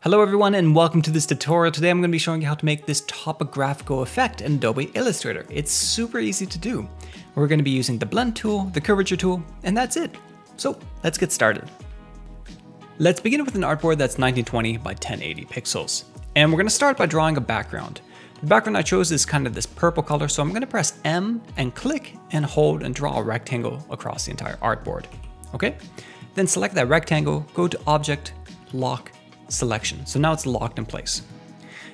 Hello everyone and welcome to this tutorial. Today I'm going to be showing you how to make this topographical effect in Adobe Illustrator. It's super easy to do. We're going to be using the Blend tool, the Curvature tool, and that's it. So let's get started. Let's begin with an artboard that's 1920 by 1080 pixels. And we're going to start by drawing a background. The background I chose is kind of this purple color, so I'm going to press M and click and hold and draw a rectangle across the entire artboard. Okay? Then select that rectangle, go to Object, Lock, Selection. So now it's locked in place.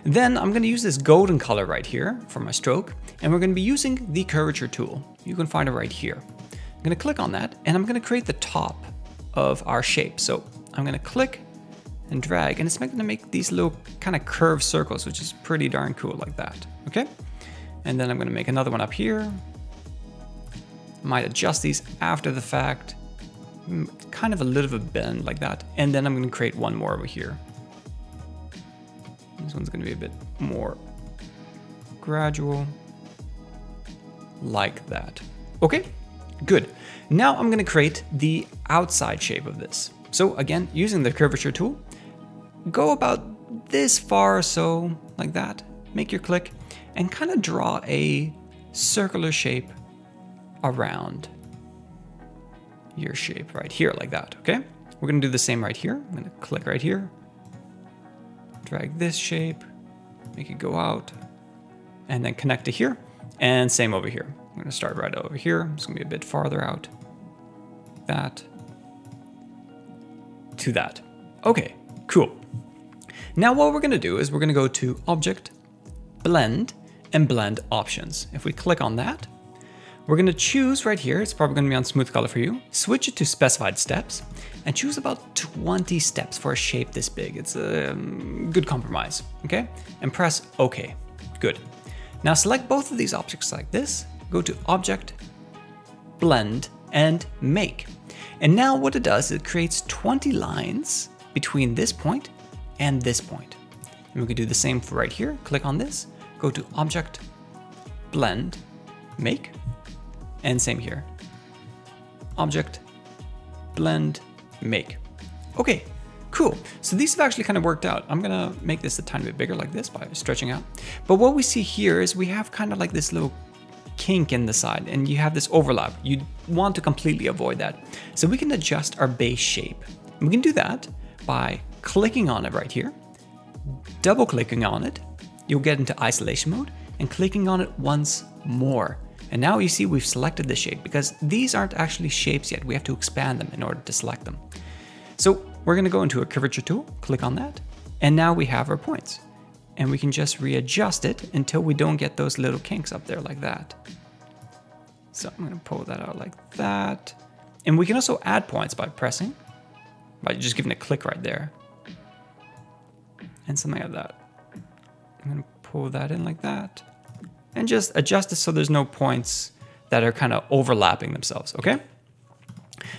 Then I'm going to use this golden color right here for my stroke, and we're going to be using the Curvature tool. You can find it right here. I'm going to click on that, and I'm going to create the top of our shape. So I'm going to click and drag, and it's going to make these little kind of curved circles, which is pretty darn cool like that, okay? And then I'm going to make another one up here. Might adjust these after the fact. Kind of a little bit of a bend like that. And then I'm going to create one more over here. This one's going to be a bit more gradual like that. Okay, good. Now I'm going to create the outside shape of this. So again, using the Curvature tool, go about this far or so like that, make your click and kind of draw a circular shape around your shape right here like that, okay? We're gonna do the same right here. I'm gonna click right here, drag this shape, make it go out and then connect to here and same over here. I'm gonna start right over here. It's gonna be a bit farther out. That. To that. Okay, cool. Now what we're gonna do is we're gonna go to Object, Blend, and Blend Options. If we click on that, we're gonna choose right here, it's probably gonna be on smooth color for you, switch it to specified steps, and choose about 20 steps for a shape this big. It's a good compromise, okay? And press OK, good. Now select both of these objects like this, go to Object, Blend, and Make. And now what it does, it creates 20 lines between this point and this point. And we can do the same for right here. Click on this, go to Object, Blend, Make, and same here. Object, Blend, Make. Okay, cool. So these have actually kind of worked out. I'm gonna make this a tiny bit bigger like this by stretching out. But what we see here is we have kind of like this little kink in the side and you have this overlap. You want to completely avoid that. So we can adjust our base shape. We can do that by clicking on it right here, double clicking on it, you'll get into isolation mode and clicking on it once more. And now you see we've selected the shape because these aren't actually shapes yet. We have to expand them in order to select them. So we're gonna go into a Curvature tool, click on that, and now we have our points. And we can just readjust it until we don't get those little kinks up there like that. So I'm gonna pull that out like that. And we can also add points by just giving a click right there. And something like that. I'm gonna pull that in like that. And just adjust it so there's no points that are kind of overlapping themselves, okay?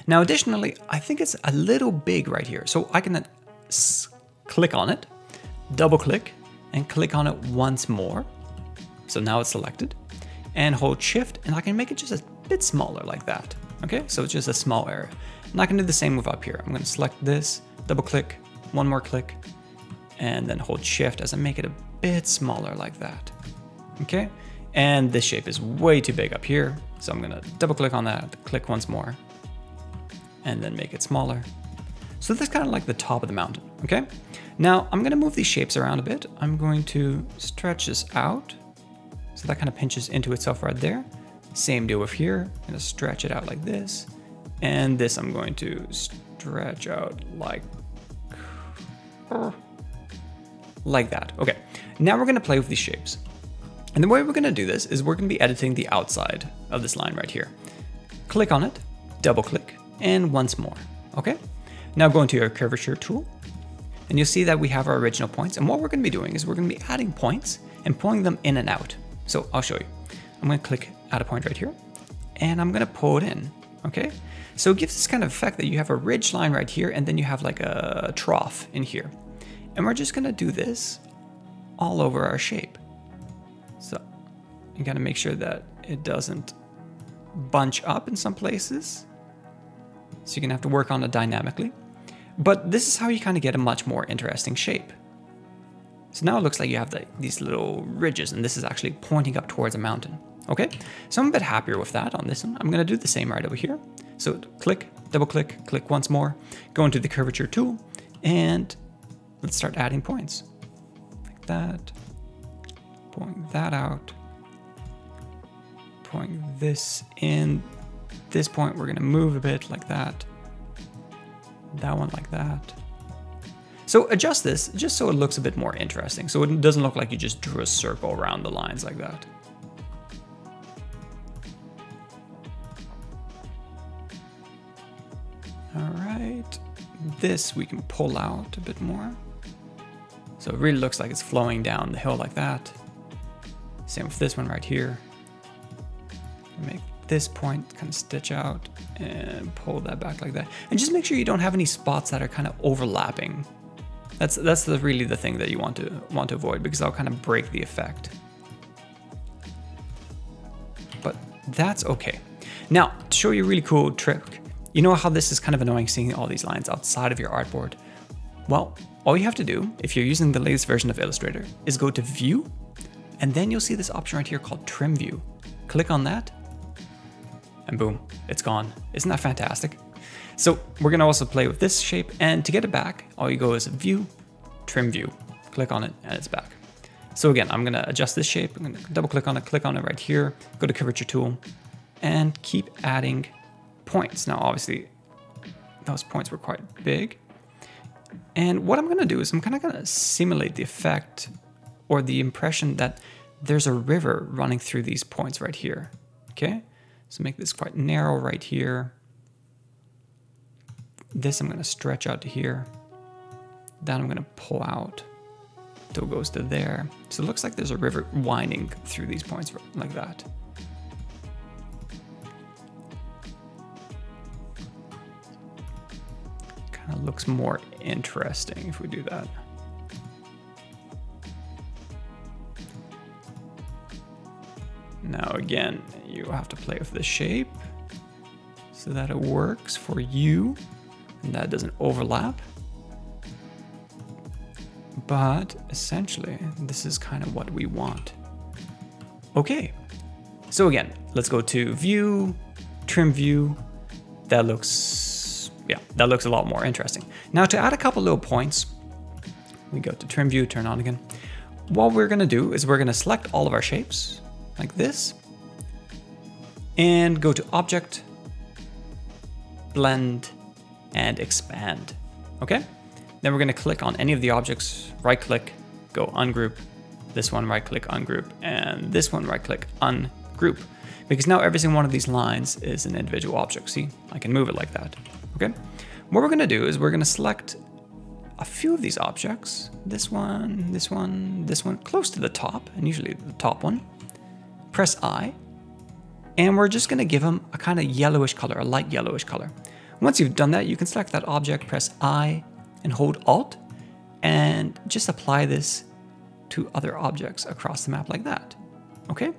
Now additionally, I think it's a little big right here. So I can click on it, double click, and click on it once more. So now it's selected and hold shift and I can make it just a bit smaller like that. Okay, so it's just a small area. And I can do the same with up here. I'm gonna select this, double click, one more click, and then hold shift as I make it a bit smaller like that. Okay, and this shape is way too big up here. So I'm gonna double click on that, click once more, and then make it smaller. So that's kind of like the top of the mountain, okay? Now I'm gonna move these shapes around a bit. I'm going to stretch this out. So that kind of pinches into itself right there. Same deal with here. I'm gonna stretch it out like this. And this I'm going to stretch out like that, okay. Now we're gonna play with these shapes. And the way we're gonna do this is we're gonna be editing the outside of this line right here. Click on it, double click, and once more, okay? Now go into your Curvature tool and you'll see that we have our original points. And what we're gonna be doing is we're gonna be adding points and pulling them in and out. So I'll show you. I'm gonna click add a point right here and I'm gonna pull it in, okay? So it gives this kind of effect that you have a ridge line right here and then you have like a trough in here. And we're just gonna do this all over our shape. So you gotta make sure that it doesn't bunch up in some places. So you're gonna have to work on it dynamically. But this is how you kind of get a much more interesting shape. So now it looks like you have these little ridges, and this is actually pointing up towards a mountain. Okay, so I'm a bit happier with that on this one. I'm gonna do the same right over here. So click, double click, click once more, go into the curvature tool, and let's start adding points. Like that, point that out, point this in. At this point, we're gonna move a bit like that, that one like that. So adjust this just so it looks a bit more interesting. So it doesn't look like you just drew a circle around the lines like that. All right, this we can pull out a bit more. So it really looks like it's flowing down the hill like that. Same with this one right here. Make this point kind of stitch out and pull that back like that. And just make sure you don't have any spots that are kind of overlapping. That's really the thing that you want to avoid, because I'll kind of break the effect. But that's okay. Now, to show you a really cool trick, you know how this is kind of annoying seeing all these lines outside of your artboard? Well, all you have to do, if you're using the latest version of Illustrator, is go to View, and then you'll see this option right here called Trim View. Click on that, and boom, it's gone. Isn't that fantastic? So we're gonna also play with this shape, and to get it back, all you go is View, Trim View, click on it, and it's back. So again, I'm gonna adjust this shape, I'm gonna double click on it right here, go to Curvature Tool, and keep adding points. Now obviously, those points were quite big. And what I'm gonna do is I'm kinda gonna simulate the effect or the impression that there's a river running through these points right here, okay? So make this quite narrow right here. This I'm gonna stretch out to here. Then I'm gonna pull out till it goes to there. So it looks like there's a river winding through these points like that. Kind of looks more interesting if we do that. Now again, you have to play with the shape so that it works for you and that doesn't overlap. But essentially, this is kind of what we want. Okay, so again, let's go to View, Trim View. That looks, yeah, that looks a lot more interesting. Now to add a couple little points, we go to Trim View, turn on again. What we're gonna do is we're gonna select all of our shapes like this, and go to Object, Blend, and Expand, okay? Then we're gonna click on any of the objects, right-click, go Ungroup, this one right-click, Ungroup, and this one right-click, Ungroup, because now every single one of these lines is an individual object. See, I can move it like that, okay? What we're gonna do is we're gonna select a few of these objects, this one, this one, this one, close to the top, and usually the top one. Press I, and we're just gonna give them a kind of yellowish color, a light yellowish color. Once you've done that, you can select that object, press I, and hold Alt, and just apply this to other objects across the map like that, okay?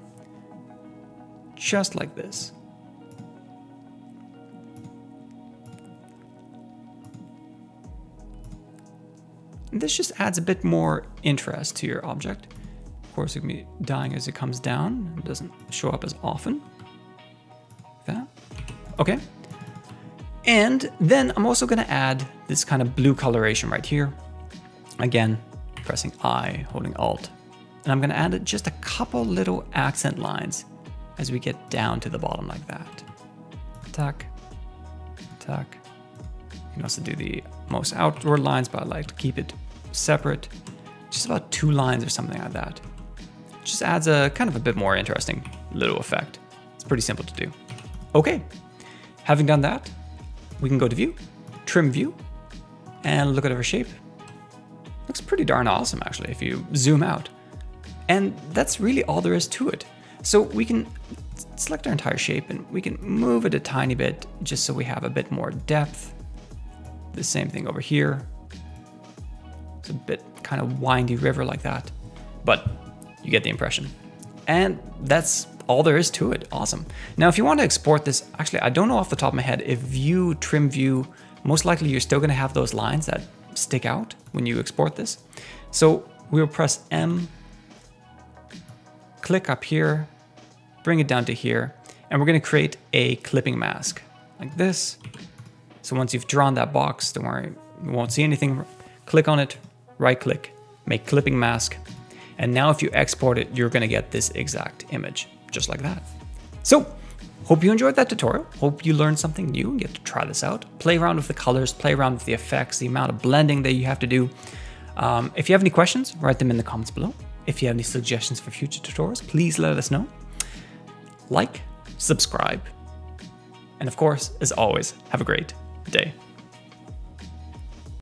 Just like this. And this just adds a bit more interest to your object. Of course, it can be dying as it comes down. It doesn't show up as often. Like that. Okay. And then I'm also gonna add this kind of blue coloration right here. Again, pressing I, holding Alt. And I'm gonna add just a couple little accent lines as we get down to the bottom like that. Tuck, tuck. You can also do the most outward lines, but I like to keep it separate. Just about two lines or something like that. Just adds a kind of a bit more interesting little effect. It's pretty simple to do. Okay, having done that, we can go to View, Trim View, and look at our shape. Looks pretty darn awesome actually if you zoom out. And that's really all there is to it. So we can select our entire shape and we can move it a tiny bit just so we have a bit more depth. The same thing over here. It's a bit kind of windy river like that, but you get the impression. And that's all there is to it. Awesome. Now, if you want to export this, actually, I don't know off the top of my head if View, Trim View most likely you're still gonna have those lines that stick out when you export this. So we'll press M, click up here, bring it down to here, and we're gonna create a clipping mask like this. So once you've drawn that box, don't worry, you won't see anything. Click on it, right click, make clipping mask. And now if you export it, you're gonna get this exact image, just like that. So, hope you enjoyed that tutorial. Hope you learned something new and get to try this out. Play around with the colors, play around with the effects, the amount of blending that you have to do. If you have any questions, write them in the comments below. If you have any suggestions for future tutorials, please let us know. Like, subscribe, and of course, as always, have a great day.